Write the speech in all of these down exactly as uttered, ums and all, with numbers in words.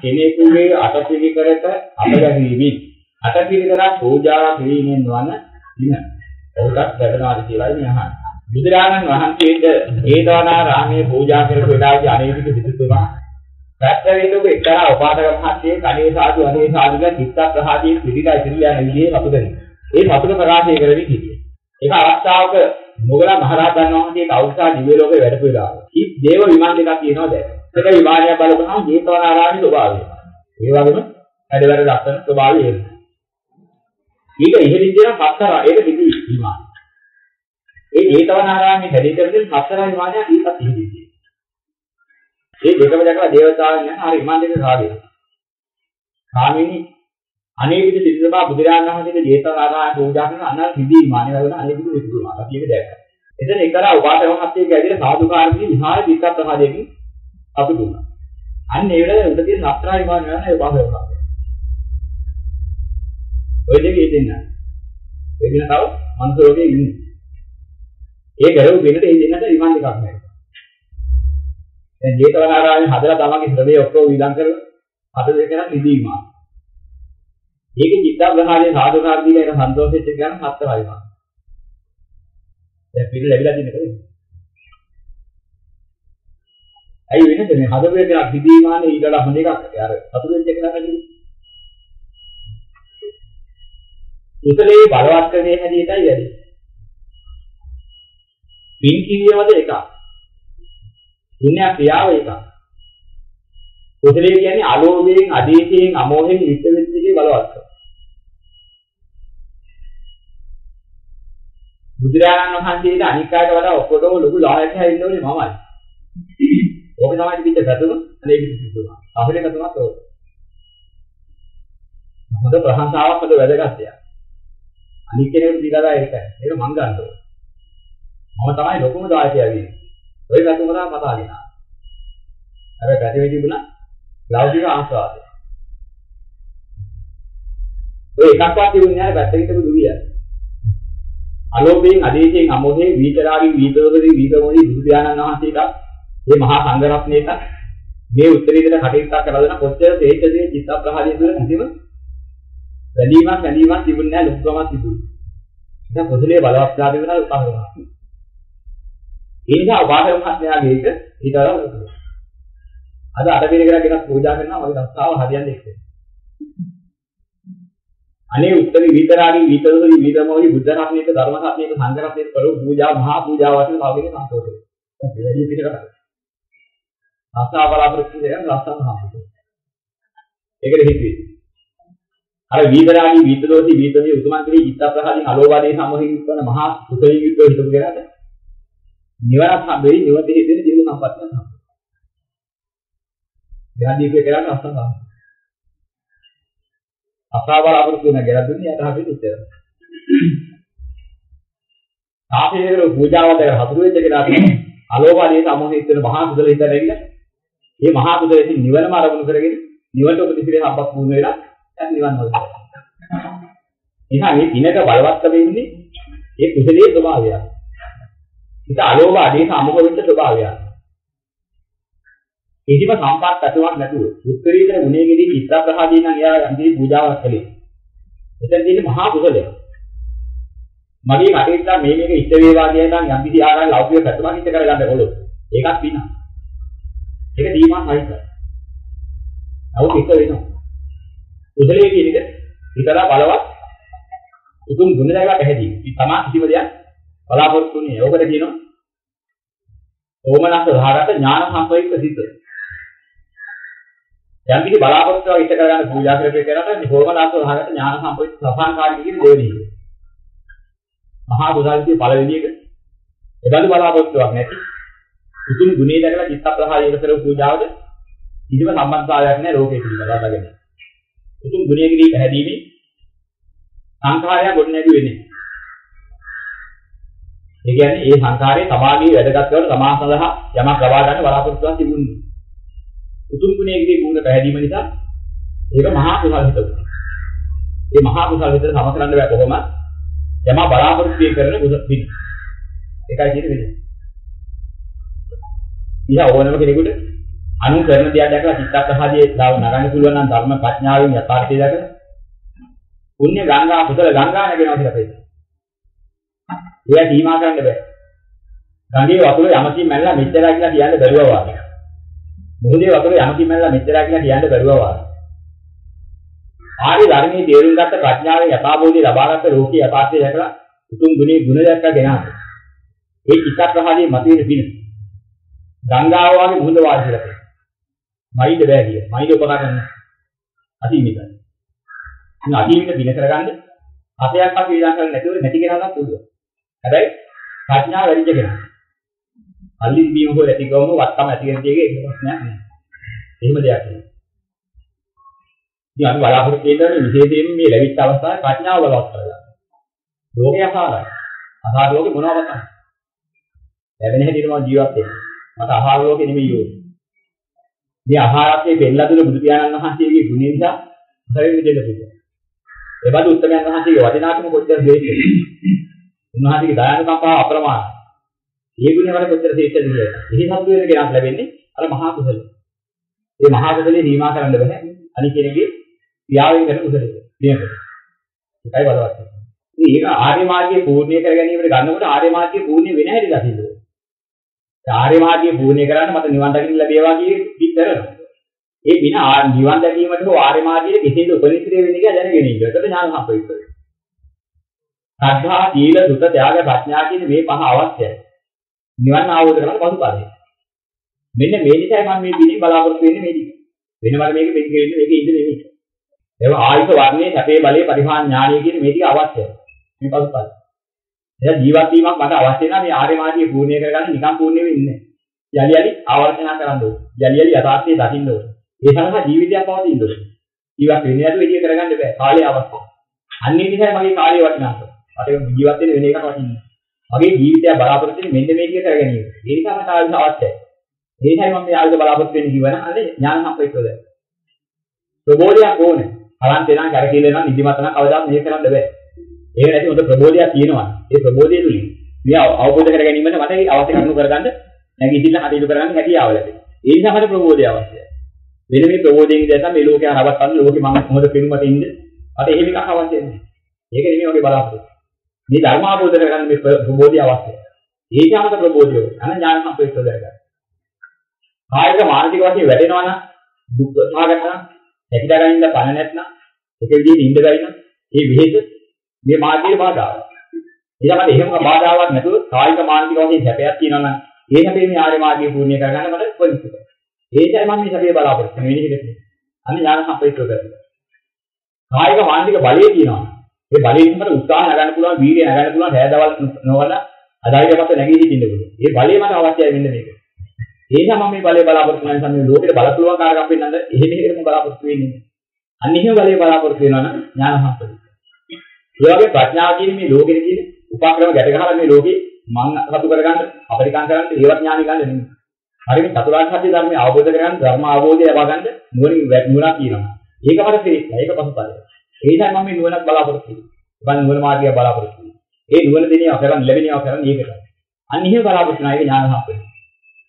කෙනෙකුගේ අටපිරිකරට අපගැහිවි අටපිරිකරා පූජා කිරීමෙන් වන දින ඔකට වැඩනාද කියලායි මම අහන්නේ. බුදුරජාණන් වහන්සේට හේතවනාරාමයේ පූජා කරපු වෙලාවේ අනේක විදුතුමා සැප්පෙවිදුක එක්තරා උපාසකයන් හත්තේ කණේ සාදු අනේ සාදුල චිත්ත ප්‍රහාදී පිළිලා ඉතිරියන විදිහේ පතුදෙන. ඒ පතුල ප්‍රකාශය කරවි කිව්වේ. ඒක අවස්ථාවක මොගල මහරහතන් වහන්සේට අවුසා දිව්‍ය ලෝකේ වැඩපු වෙලාව. ඉත් දේව විමාන දෙකක් තියෙනවා දැන්. ඒක විමානය බලපහම හේතවනාරාමයේ ස්වභාවය. ඒ වගේම වැඩවල ලක්ෂණ ස්වභාවය එන්නේ. ඊට ඉහළින් දෙන පස්තරා ඒක පිටි විමාන. ඒ හේතවනාරාමයේ හැදිතරදී පස්තරා විමානය දීපත් ඉහිදී. ඒ දෙකම දැකලා දේවතාවුන් යන හරි විමාන දෙක සාදේ. ස්වාමීනි අනේ විදි සිද්ධාබා බුදුරජාණන් වහන්සේගේ දේතනාරාම පූජා කරන අනල් සිද්ධි විමානේ වල අනේ විදි විදුමා. අපි ඒක දැක්කා. එතන එකලා උපාසකවහත්ගේ ඇවිල්ලා සාදුකාරකගේ විහාර දිත්තත් ප්‍රහාදයෙන් අපි දුන්නා. අන්න ඒ වෙලාවේ උඩ තියෙන සත්‍රා විමාන යන ඒ බාහිරක. ඔය දෙක ඉතින් නෑ. ඒ දින තව මන්ත්‍රෝගේ ඉන්නේ. ඒ ගරව වෙනට ඒ දෙන්නට විමාන දෙකක් නෑ. දැන් ජේතවනාරාමයේ හදලා තමන්ගේ ශ්‍රමයේ ඔක්කොම විලං කරලා අද දෙකක් නිදීමා. ඒකේ චිත්තග්‍රහණයේ සාධකාර දීලා ඒක සන්තෝෂෙච්ච ගමන් හත්තර වයිමා. දැන් පිළි ලැබිලා දින්නේ කොහොමද? අයි වෙනද මේ හදවතේ දෙයක් නිදීමානේ ඊටලා හොඳ එකක්. අර සතුටෙන් දෙකක් නැතිනේ. උතලේ බලවත්කමේ හැදීටයි වැඩි. පින් කිවියවද එකක්. පුණ්‍ය ක්‍රියාව එකක්. කුසලයේ කියන්නේ අලෝභයෙන්, අදීතියෙන්, අමෝහයෙන් යුක්ත වෙච්ච එකේ බලවත්කම. බුදුරජාණන් වහන්සේට අනිකායට වඩා ඔක්කොටම ලොකු ලාභයක් හැදෙන්නේ මමයි. ඔබ තමයි පිට ගැතුණු අනේ පිටුනවා. අපිට ගැතුණා තෝ. මොකද ප්‍රහංසාවක් හද වැඩගත් දෙයක්. අනික් කෙනෙකුට දීලා ඒකයි. ඒක මං ගන්නවා. මම තමයි ලොකුම දායකයා වෙන්නේ. ඔය ගැතුම තමයි කතා කරන්නේ. අර ගැටි වෙදී වුණා ලෞකික ආස්වාදය. ඔය එකක්වත් තිබුණේ නැහැ වැටෙන්න දුරිය. අලෝභයෙන් අධේශයෙන් අමෝහයෙන් විතරාගින් විතරෝදේ විතරෝදේ බුදුදානන් වහන්සේට මේ මහා සංඝරත්නයට මේ උත්තරීතර කටයුත්ත කරලා දෙන කොච්චර තේජසේ චිත්ත ප්‍රහාණය කරන කිසිම වැලීමක් වැලීමක් තිබුණේ නැහැ ලොකුමක් තිබුණේ. ඒක පොදුලේ බලවත් ආදී වෙනවා උපහාරනවා. ඒ නිසා වාදවහත්යාගේ එක ඊතරම් අද අටපිරිකර කරගෙන පූජා කරනවා වගේ රස්සාව හරියන්නේ නැහැ. අනේ උත්තරී විතරාගින් විතරෝදේ විතරෝදේ බුද්ධ රත්නයට ධර්ම රත්නයට සංඝ රත්නයට කරෝ පූජා මහා පූජා වශයෙන් භාවයේ සම්පූර්ණයි. ඒක දෙවියන් පිටකට ආසා බලාපොරොත්තු වෙන ලස්සන හම්බුනේ. ඒකද හිතුවේ. අර වීදරාණී වීදරෝති වීදමී උතුමන්ගේ චිත්ත ප්‍රහාණී අලෝභාදී සමෝහින් කරන මහා කුසලී යුද්ධ හිටු කරාද? නිවනක් හම්බෙයි නිවතේ දෙන ජීව සම්පත්තියක් හම්බුනේ. ධානීපේ කරාන ලස්සන හම්බුනේ. ආසා බලාපොරොත්තු වෙන ගැල දුන්නේ යටහපේ උත්තර. ආපේකර පූජාවද හතුරු වෙච්ච කෙනා අලෝභාදී සමෝහින් කරන මහා කුසලී හිටලා ඉන්නේ. මේ මහා බුදුරජාණන් නිවනම අරමුණු කරගෙන නිවනට උපදින හම්බක් වුණ වෙලා දැන් නිවන් වල. එහෙනම් මේ දිනක බලවත් වෙන්නේ මේ කුසලයේ ස්වභාවය. හිත අලෝභ ආදී සමෝහ වෙච්ච ස්වභාවය. කිසිම සම්පත් ඇතුවක් නැතුව උත්තරීතර ගුණයේදී චිත්ත ප්‍රහාදී නම් එයා යම්දී පූජාවක් කළේ. එතනදී මහා බුදුලය. මගේ කටේට මේ මේක ඉෂ්ට වේවා කියන නම් යම්දී ආරණ ලෞකික පැතුමක් ඉෂ්ට කරගන්න ඕන. ඒකත් විනා ඒක දීමා හයික. අවුත් එක වෙනවා. උදලේ කියන එක විතරා බලවත් උතුම් ගුණ දයවා පැහැදිලි. මේ තමා කිසිම දෙයක් බලාපොරොත්තු වෙන්නේ. ඕකට කියනවා ඕමනස්ස ධාරත ඥාන සම්පයික ප්‍රතිත. යම් කිසි බලාපොරොත්තු වා ඉෂ්ට කරගන්න පූජා කරපේ කරාට මේ ඕමනස්ස ධාරත ඥාන සම්පයික සබංකාරී කියන දෙවියන්. මහා බුදුන්ගේ පළවෙනි එක. එබඳු බලාපොරොත්තුවක් නැති උතුම් ගුණේ දැකලා චිත්ත ප්‍රහාණය කරන පූජාවද කිසිම සම්බන්ධතාවයක් නැහැ ලෝකෙ පිළිබඳව ගන්න. උතුම් ගුණයේ දී පැහැදීමේ සංඛාරය ගොඩ නැගි වෙන්නේ. ඒ කියන්නේ ඒ සංඛාරයේ සමාගයේ වැඩගත් කරන සමාස සඳහා යමක් ලබා ගන්න බලාපොරොත්තුවක් තිබුණේ. උතුම් ගුණයේ දී ගුණ පැහැදීම නිසා ඒක මහා කුසල හිතක්. ඒ මහා කුසල හිතේ සම කරන්න බෑ කොහොම යම බලාපොරොත්තු කරන කුසල පිට. ඒකයි කියන්නේ. ඉතින් ඕනම කෙනෙකුට අනු කරන දියා දැකලා චිත්තකහාදී දාව නරන්න පුළුවන් නම් ධර්ම ප්‍රඥාවෙන් යථාර්ථය දැකලා පුණ්‍ය ගංගා පුතල ගංගා නැගෙනවා කියලා පෙන්නනවා. ඒවා සීමා කරන්න බෑ. ගඟේ වතුර යමකින් මැල්ලා මෙච්චරයි කියලා කියන්න බැරුවා වාගේ. මුහුදේ වතුර යමකින් මැල්ලා මෙච්චරයි කියලා කියන්න බැරුවා වාගේ. ආදී ධර්මයේ තේරුම් ගත්ත ප්‍රඥාවෙන් යථාභූතී ලබාගත් ලෝකීය යථාර්ථය දැකලා උතුම් ගුණේ ගුණ දැක්කා ගෙනාවා. ඒ චිත්තකහාදී මතයේ පින ගංගාව වගේ මුහුද වාගේ කියලා පෙන්නනවා. මයිද බෑ කිය. මයිද උපකාර කරන්න. අදීමිතයි. මේ අදීමිත දින කරගන්න අපයක් අපි විඳන් කරන්නේ නැතුව නැති කරගන්න පුළුවන්. හැබැයි ප්‍රඥාව වැඩිද කරගන්න. අල්ලින් බීම හොල ඇති ගවම වත්තම ඇති වෙන දෙයක ඒක ප්‍රශ්නයක් නෑ. එහෙම දෙයක් නෙවෙයි. ඉතින් අපි බලාපොරොත්තු වෙන විශේෂයෙන් මේ ලැබිච්ච අවස්ථාවේ ප්‍රඥාව බලවත් කරගන්න. ලෝකේ අහාරයි. අහාර ලෝකේ මොනවද කරන්නේ? ලැබෙන හැටියට මම ජීවත් වෙනවා. මට අහාර ලෝකේ නෙමෙයි ඕනේ. මේ අහාරත්වයේ බෙල්ලා දුන බුදු පියාණන් වහන්සේගේ ගුණෙන් නිසා කරෙන්නේ දෙන්න පුළුවන්. ඒ බඳු උත්තමයන් වහන්සේගේ වචනාකම කොච්චර දෙයිද? උන්වහන්සේගේ දයානුකම්පාව අප්‍රමාණයි. මේ ගුණේ වල කොච්චර තේච්චද කියලා. එහි සතු වෙන කෙනාට ලැබෙන්නේ අර මහා කුසල. මේ මහා කුසලේ නිමා කරන්න බෑ. අනික කෙනෙක්ගේ ක්‍රියාවෙන් කරන කුසලද. මේක. ඒකයි බලවත්. මේක ආර්ය මාර්ගයේ පූර්ණ්‍ය කර ගැනීමට ගන්නකොට ආර්ය මාර්ගයේ පූර්ණ්‍ය වෙන හැටි දකින්න ඕනේ. ආර්ය මාර්ගයේ පූර්ණ්‍ය කරන්න මට නිවන් දකින්න ලැබේවා කියන විතරයි. ඒ වින ආ නිවන් දැකීමට හෝ ආර්ය මාර්ගයේ කෙසේද උපනිශ්‍රේ වෙන්නේ කියලා දැනගෙන ඉන්න. ඒක ඥාන සම්පූර්ණයි. සද්ධා, සීල, සුත, ත්‍යාග, ප්‍රඥා කියන මේ පහ අවශ්‍යයි. නිවන් ආවෝද කරන්න පසුපරයි. මෙන්න මේ නිසා මම මේ විදිහේ බලාපොරොත්තු වෙන්නේ මේක. වෙනවල මේක මෙති කියන්නේ මේක ඉන්න දෙන්නේ. ඒක ආයත වර්ණයේ සැපේ බලයේ පරිහාන ඥානය කියන මේ ටික අවශ්‍යයි. මේ පසුපරයි. එහෙනම් ජීවත් වීමක් මට අවශ්‍ය නැහැ. මේ ආර්ය මාර්ගයේ පූර්ණේ කරගන්න නිකම් පූර්ණේ වෙන්නේ නැහැ. යලි යලි ආවර්තන කරන්න ඕනේ. යලි යලි යථාර්ථයේ දකින්න ඕනේ. ඒ සඳහා ජීවිතයක් පවතින්න ඕනේ. ජීවත් වෙන්නේ නැතුව එළිය කරගන්න බෑ. කාලය අවශ්‍යයි. අන්නේ නිසා මගේ කාලය වටිනාකම. මට ජීවත් වෙන්න වෙන එකක් වටින්නේ. මගේ ජීවිතය බලාපොරොත්තු වෙන්නේ මෙන්න මේක කරගෙන ඉන්න. ඒ නිසා මට ආයුධ අවශ්‍යයි. ඒ නිසා මම මේ ආයුධ බලාපොරොත්තු වෙන්නේ කිව්වනම් අනේ ඥාන සම්ප්‍රයුක්තද. ප්‍රබෝධයක් ඕනේ. බලන් තේනම් කරකීල නම් නිදිමත නම් අවදාම මේක කරන්න බෑ. ඒක නැති උද ප්‍රබෝධයක් තියෙනවා. ඒ ප්‍රබෝධය තුලින් මේ අවබෝධ කර ගැනීමෙන් මට ඒ අවශ්‍ය කරුණු කරගන්න නැගිටින්න හදිසියේ කරගන්න හැකියාව ලැබෙයි. ඒ නිසා මට ප්‍රබෝධය අවශ්‍යයි. මෙන්න මේ ප්‍රබෝධයෙන් ඉඳලා මේ ලෝකය හරවත්තන්න ලෝකෙ මම කොහොමද පිරුමට ඉන්නේ අර එහෙම එකක් අවශ්‍යන්නේ. ඒක නෙමෙයි වගේ බලාපොරොත්තු. මේ ධර්ම ආපෝද කරගන්න මේ ප්‍රබෝධය අවශ්‍යයි. ඒකමත ප්‍රබෝධය අනඥානම ප්‍රේක්ෂා කරගන්න. කායික මානසික වශයෙන් වැටෙනවා නම් දුක් මාගතන හැකිට ගන්න පණ නැත්නම් ඒක විදිහට ඉඳ ගන්න. මේ විහෙත මේ මාර්ගයේ බාධාවක්. ඊළඟට එහෙම බාධාවක් නැතුව කායික මානසික වශයෙන් හැපයක් තියෙනවා නම් ඒ හැපේ මේ ආර්ය මාර්ගයේ පූර්ණ්‍ය කරගන්න මට පොලිසිය. ඒකයි මම මේ සැපේ බලාපොරොත්තු වෙන විදිහට. අන්න ඥාන සම්ප්‍රයුක්ත කරගන්න. කායික මානසික බලය තියෙනවා. ඒ බලයෙන් මට උත්සාහ ගන්න පුළුවන්, වීර්යය ගන්න පුළුවන්, හැදවල් නොවලා අදායියකට නැගී හිටින්න පුළුවන්. ඒ බලය මට අවශ්‍යයි වෙන්න මේක. ඒ නිසා මම මේ බලය බලාපොරොත්තු වෙන සම්මේ ලෝකෙට බලපුවා කාර්යයක් වෙන්නද එහෙම එහෙම බලාපොරොත්තු වෙන්නේ. අන්න එහෙම බලය බලාපොරොත්තු වෙනවා නම් ඥාන සම්ප්‍රයුක්ත. ඒ වගේ ප්‍රඥාව කියන්නේ මේ ලෝකෙට කියන උපක්‍රම ගැට ගහලා මේ ලෝකේ මං සතු කරගන්න, අපරිකම් කරන්න ඒවත් ඥානෙ ගන්න නෙමෙයි. හරියට චතුරාර්ය සත්‍ය ධර්මය අවබෝධ කරගන්න ධර්ම අවබෝධය ලබා ගන්න නුවණින් වැටුණා කියනවා. ඒක මට තේරෙන්නේ. ඒක පසුපරයි. ඒ නිසා මම මේ නුවණක් බලාපොරොත්තු වෙනවා. මම නුවණ මාර්ගය බලාපොරොත්තු වෙනවා. ඒ නුවණ දෙනියව කරන් ලැබෙනියව කරන් ඒක කරා. අන්න එහෙම බලාපොරොත්තු නැයි ඥාන සම්පූර්ණ.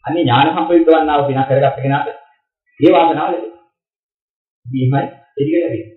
අන්න ඥාන සම්පූර්ණ වන්නාව පිනක් කරගත්ත කෙනාට ඒ වාසනාව ලැබෙනවා. මේයි එදික ලැබෙනවා.